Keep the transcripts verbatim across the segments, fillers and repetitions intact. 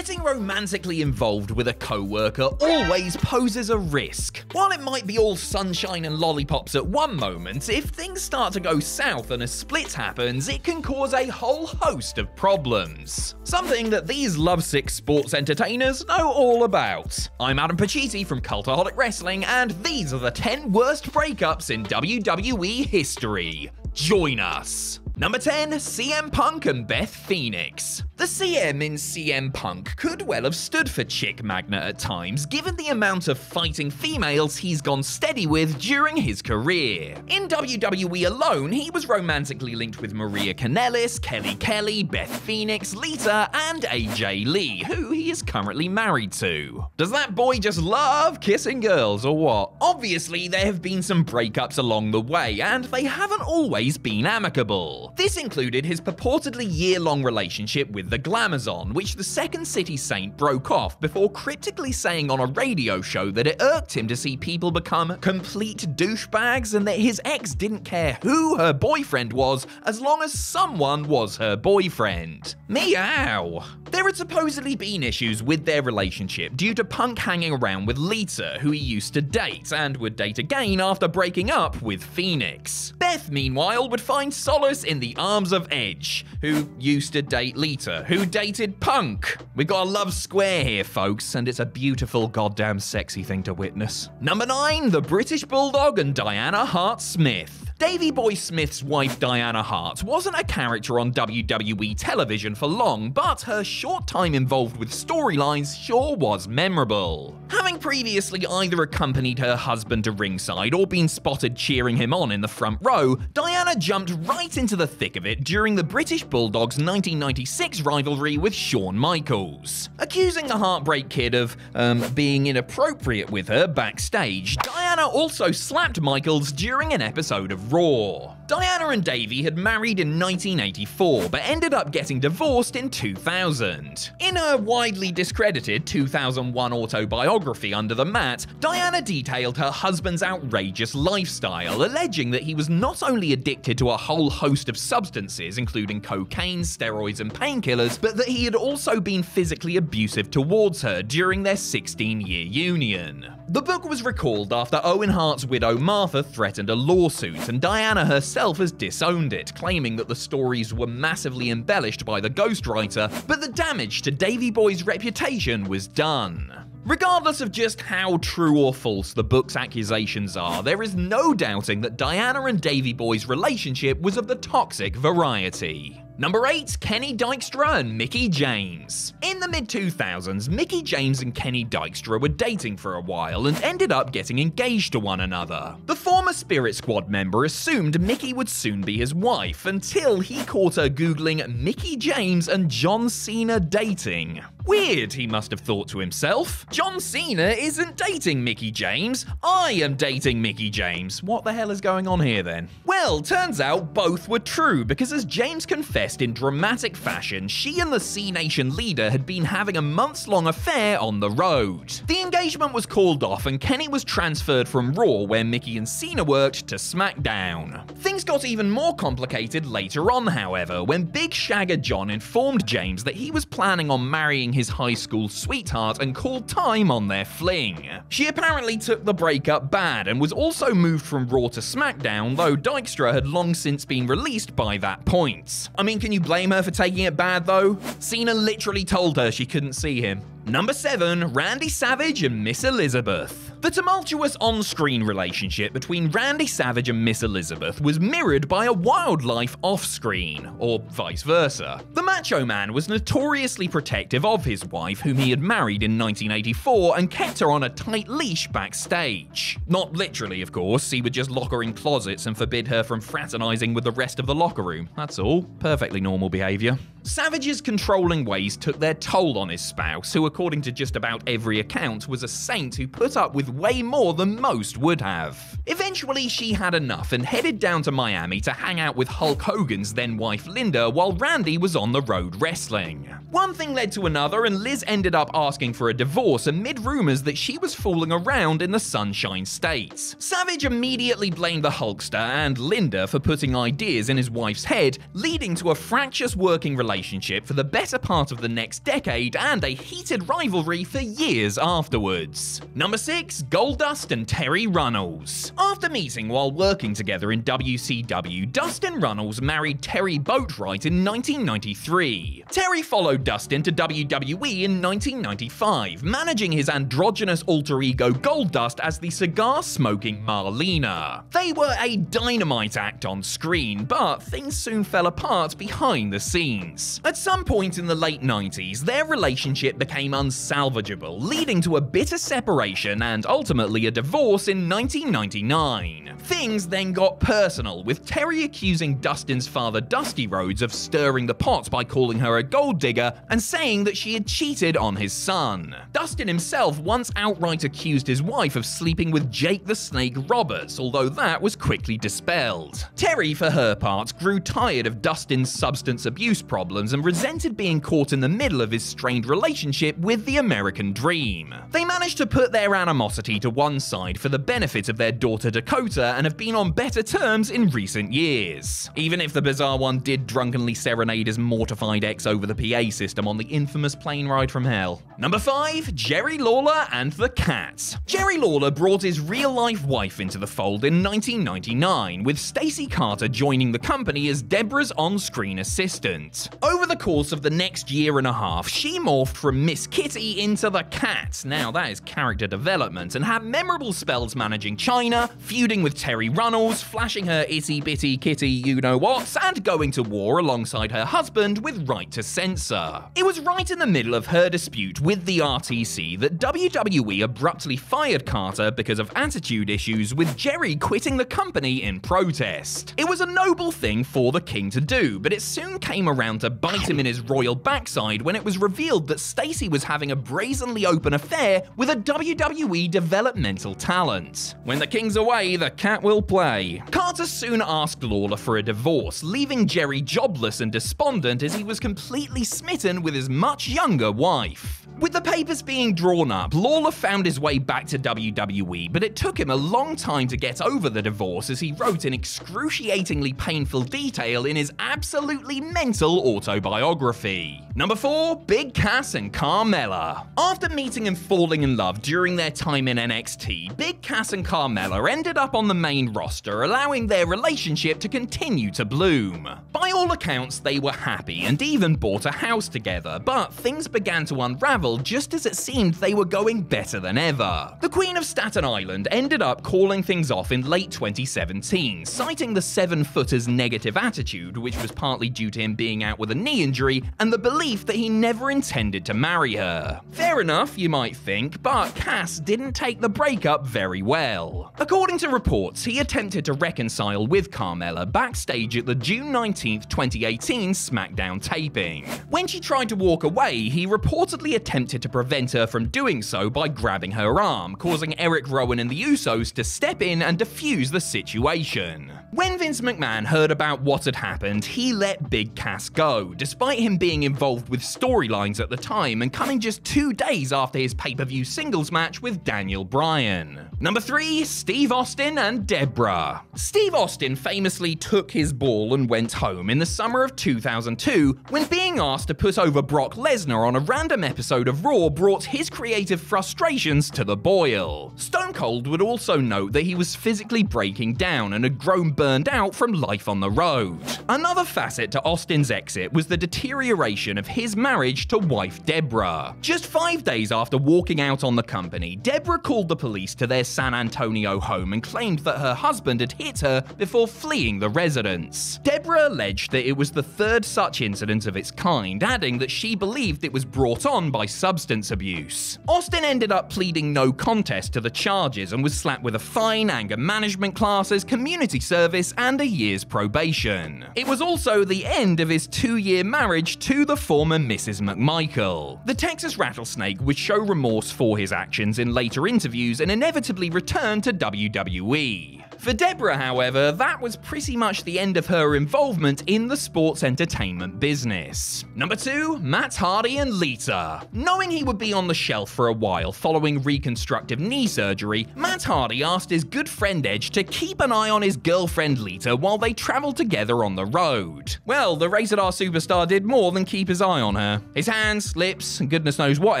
Getting romantically involved with a co-worker always poses a risk. While it might be all sunshine and lollipops at one moment, if things start to go south and a split happens, it can cause a whole host of problems. Something that these lovesick sports entertainers know all about. I'm Adam Pacitti from Cultaholic Wrestling, and these are the ten worst breakups in W W E history. Join us! Number ten, C M Punk and Beth Phoenix. The C M in C M Punk could well have stood for chick magnet at times, given the amount of fighting females he's gone steady with during his career. In W W E alone, he was romantically linked with Maria Kanellis, Kelly Kelly, Beth Phoenix, Lita, and A J Lee, who he is currently married to. Does that boy just love kissing girls or what? Obviously, there have been some breakups along the way, and they haven't always been amicable. This included his purportedly year-long relationship with the Glamazon, which the Second City Saint broke off before cryptically saying on a radio show that it irked him to see people become complete douchebags and that his ex didn't care who her boyfriend was as long as someone was her boyfriend. Meow. There had supposedly been issues with their relationship due to Punk hanging around with Lita, who he used to date and would date again after breaking up with Phoenix. Beth, meanwhile, would find solace in the arms of Edge, who used to date Lita, who dated Punk. We got a love square here, folks, and it's a beautiful, goddamn sexy thing to witness. Number nine, the British Bulldog and Diana Hart Smith. Davey Boy Smith's wife Diana Hart wasn't a character on W W E television for long, but her short time involved with storylines sure was memorable. Having previously either accompanied her husband to ringside or been spotted cheering him on in the front row, Diana jumped right into the thick of it during the British Bulldog's nineteen ninety-six rivalry with Shawn Michaels. Accusing the Heartbreak Kid of um, being inappropriate with her backstage, Diana also slapped Michaels during an episode of Raw. Diana and Davey had married in nineteen eighty-four, but ended up getting divorced in two thousand. In her widely discredited two thousand one autobiography, Under the Mat, Diana detailed her husband's outrageous lifestyle, alleging that he was not only addicted to a whole host of substances, including cocaine, steroids, and painkillers, but that he had also been physically abusive towards her during their sixteen-year union. The book was recalled after Owen Hart's widow Martha threatened a lawsuit, and Diana herself has disowned it, claiming that the stories were massively embellished by the ghostwriter, but the damage to Davey Boy's reputation was done. Regardless of just how true or false the book's accusations are, there is no doubting that Diana and Davey Boy's relationship was of the toxic variety. Number eight, Kenny Dykstra and Mickie James. In the mid two thousands, Mickie James and Kenny Dykstra were dating for a while and ended up getting engaged to one another. The former Spirit Squad member assumed Mickie would soon be his wife until he caught her googling Mickie James and John Cena dating. Weird, he must have thought to himself. John Cena isn't dating Mickie James. I am dating Mickie James. What the hell is going on here then? Well, turns out both were true, because as James confessed in dramatic fashion, she and the C Nation leader had been having a months-long affair on the road. The engagement was called off, and Kenny was transferred from Raw, where Mickie and Cena worked, to SmackDown. Things got even more complicated later on, however, when Big Shagger John informed James that he was planning on marrying his high school sweetheart and called time on their fling. She apparently took the breakup bad and was also moved from Raw to SmackDown, though Dykstra had long since been released by that point. I mean, can you blame her for taking it bad, though? Cena literally told her she couldn't see him. Number seven, Randy Savage and Miss Elizabeth. The tumultuous on-screen relationship between Randy Savage and Miss Elizabeth was mirrored by a wildlife off-screen, or vice versa. The Macho Man was notoriously protective of his wife, whom he had married in nineteen eighty-four, and kept her on a tight leash backstage. Not literally, of course. He would just lock her in closets and forbid her from fraternizing with the rest of the locker room. That's all. Perfectly normal behavior. Savage's controlling ways took their toll on his spouse, who, according to just about every account, was a saint who put up with way more than most would have. Eventually, she had enough and headed down to Miami to hang out with Hulk Hogan's then-wife Linda while Randy was on the road wrestling. One thing led to another, and Liz ended up asking for a divorce amid rumors that she was fooling around in the Sunshine State. Savage immediately blamed the Hulkster and Linda for putting ideas in his wife's head, leading to a fractious working relationship relationship for the better part of the next decade and a heated rivalry for years afterwards. Number six, Goldust and Terri Runnels. After meeting while working together in W C W, Dustin Runnels married Terry Boatwright in nineteen ninety-three. Terry followed Dustin to W W E in nineteen ninety-five, managing his androgynous alter ego Goldust as the cigar-smoking Marlena. They were a dynamite act on screen, but things soon fell apart behind the scenes. At some point in the late nineties, their relationship became unsalvageable, leading to a bitter separation and ultimately a divorce in nineteen ninety-nine. Things then got personal, with Terry accusing Dustin's father Dusty Rhodes of stirring the pot by calling her a gold digger and saying that she had cheated on his son. Dustin himself once outright accused his wife of sleeping with Jake the Snake Roberts, although that was quickly dispelled. Terry, for her part, grew tired of Dustin's substance abuse problems and resented being caught in the middle of his strained relationship with the American Dream. They managed to put their animosity to one side for the benefit of their daughter Dakota and have been on better terms in recent years. Even if the bizarre one did drunkenly serenade his mortified ex over the P A system on the infamous plane ride from hell. Number five, Jerry Lawler and the Cat. Jerry Lawler brought his real-life wife into the fold in nineteen ninety-nine, with Stacy Carter joining the company as Debra's on-screen assistant. Over the course of the next year and a half, she morphed from Miss Kitty into the Cat, now that is character development, and had memorable spells managing Chyna, feuding with Terri Runnels, flashing her itty-bitty kitty you-know-whats, and going to war alongside her husband with Right to Censor. It was right in the middle of her dispute with the R T C that W W E abruptly fired Carter because of attitude issues, with Jerry quitting the company in protest. It was a noble thing for the king to do, but it soon came around to bite him in his royal backside when it was revealed that Stacy was having a brazenly open affair with a W W E developmental talent. When the king's away, the cat will play. Carter soon asked Lawler for a divorce, leaving Jerry jobless and despondent as he was completely smitten with his much younger wife. With the papers being drawn up, Lawler found his way back to W W E, but it took him a long time to get over the divorce, as he wrote in excruciatingly painful detail in his absolutely mental autobiography. Number four, Big Cass and Carmella. After meeting and falling in love during their time in N X T, Big Cass and Carmella ended up on the main roster, allowing their relationship to continue to bloom. By all accounts, they were happy and even bought a house together, but things began to unravel just as it seemed they were going better than ever. The Queen of Staten Island ended up calling things off in late twenty seventeen, citing the seven-footer's negative attitude, which was partly due to him being out with a knee injury and the belief that he never intended to marry her. Fair enough, you might think, but Cass didn't take the breakup very well. According to reports, he attempted to reconcile with Carmella backstage at the June nineteenth, twenty eighteen SmackDown taping. When she tried to walk away, he reportedly attempted attempted to prevent her from doing so by grabbing her arm, causing Eric Rowan and the Usos to step in and defuse the situation. When Vince McMahon heard about what had happened, he let Big Cass go, despite him being involved with storylines at the time and coming just two days after his pay-per-view singles match with Daniel Bryan. Number three, Steve Austin and Debra. Steve Austin famously took his ball and went home in the summer of two thousand two when being asked to put over Brock Lesnar on a random episode of Raw brought his creative frustrations to the boil. Stone Cold would also note that he was physically breaking down and had grown burned out from life on the road. Another facet to Austin's exit was the deterioration of his marriage to wife Debra. Just five days after walking out on the company, Debra called the police to their San Antonio home and claimed that her husband had hit her before fleeing the residence. Debra alleged that it was the third such incident of its kind, adding that she believed it was brought on by substance abuse. Austin ended up pleading no contest to the charges and was slapped with a fine, anger management classes, community service, and a year's probation. It was also the end of his two-year marriage to the former Missus McMichael. The Texas Rattlesnake would show remorse for his actions in later interviews and inevitably return to W W E. For Debra, however, that was pretty much the end of her involvement in the sports entertainment business. Number two, Matt Hardy and Lita. Knowing he would be on the shelf for a while following reconstructive knee surgery, Matt Hardy asked his good friend Edge to keep an eye on his girlfriend Lita while they traveled together on the road. Well, the Rated R superstar did more than keep his eye on her. His hands, lips, and goodness knows what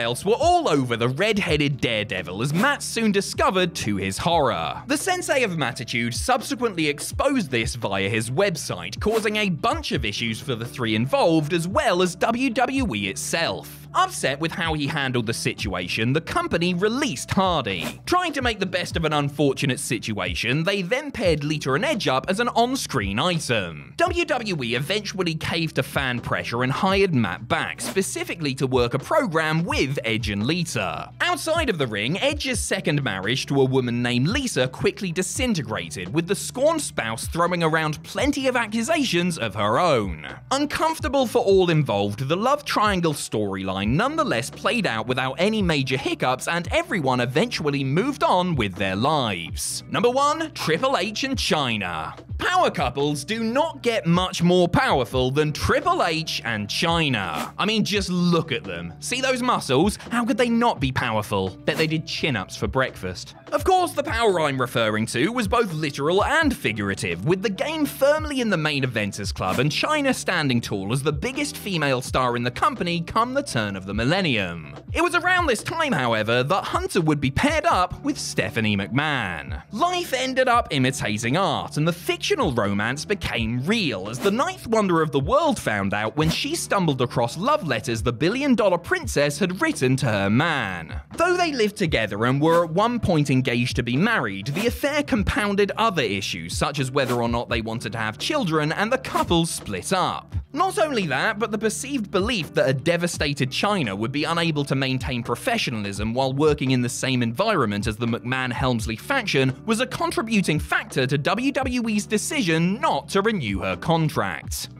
else were all over the red-headed daredevil, as Matt soon discovered to his horror. The sensei of Mattitude subsequently exposed this via his website, causing a bunch of issues for the three involved as well as W W E itself. Upset with how he handled the situation, the company released Hardy. Trying to make the best of an unfortunate situation, they then paired Lita and Edge up as an on-screen item. W W E eventually caved to fan pressure and hired Matt back, specifically to work a program with Edge and Lita. Outside of the ring, Edge's second marriage to a woman named Lisa quickly disintegrated, with the scorned spouse throwing around plenty of accusations of her own. Uncomfortable for all involved, the love triangle storyline nonetheless played out without any major hiccups, and everyone eventually moved on with their lives. Number one, Triple H and Chyna. Power couples do not get much more powerful than Triple H and Chyna. I mean, just look at them. See those muscles? How could they not be powerful? Bet they did chin-ups for breakfast. Of course, the power I'm referring to was both literal and figurative, with the game firmly in the main eventers club and Chyna standing tall as the biggest female star in the company come the turn of the millennium. It was around this time, however, that Hunter would be paired up with Stephanie McMahon. Life ended up imitating art, and the fictional romance became real as the ninth wonder of the world found out when she stumbled across love letters the billion dollar princess had written to her man. Though they lived together and were at one point engaged to be married, the affair compounded other issues, such as whether or not they wanted to have children, and the couple split up. Not only that, but the perceived belief that a devastated Chyna would be unable to maintain professionalism while working in the same environment as the McMahon-Helmsley faction was a contributing factor to W W E's decision not to renew her contract.